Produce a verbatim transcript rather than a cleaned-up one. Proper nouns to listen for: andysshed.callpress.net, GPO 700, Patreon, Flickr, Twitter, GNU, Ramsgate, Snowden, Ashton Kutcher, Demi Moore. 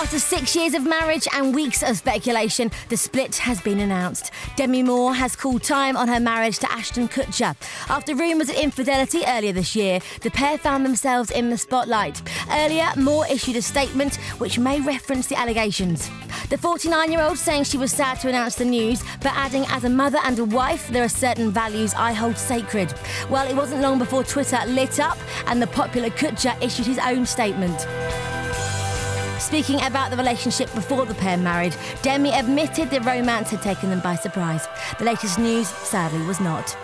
After six years of marriage and weeks of speculation, the split has been announced. Demi Moore has called time on her marriage to Ashton Kutcher. After rumours of infidelity earlier this year, the pair found themselves in the spotlight. Earlier, Moore issued a statement which may reference the allegations. The forty-nine-year-old saying she was sad to announce the news, but adding, as a mother and a wife, there are certain values I hold sacred. Well, it wasn't long before Twitter lit up and the popular Kutcher issued his own statement. Speaking about the relationship before the pair married, Demi admitted the romance had taken them by surprise. The latest news, sadly, was not.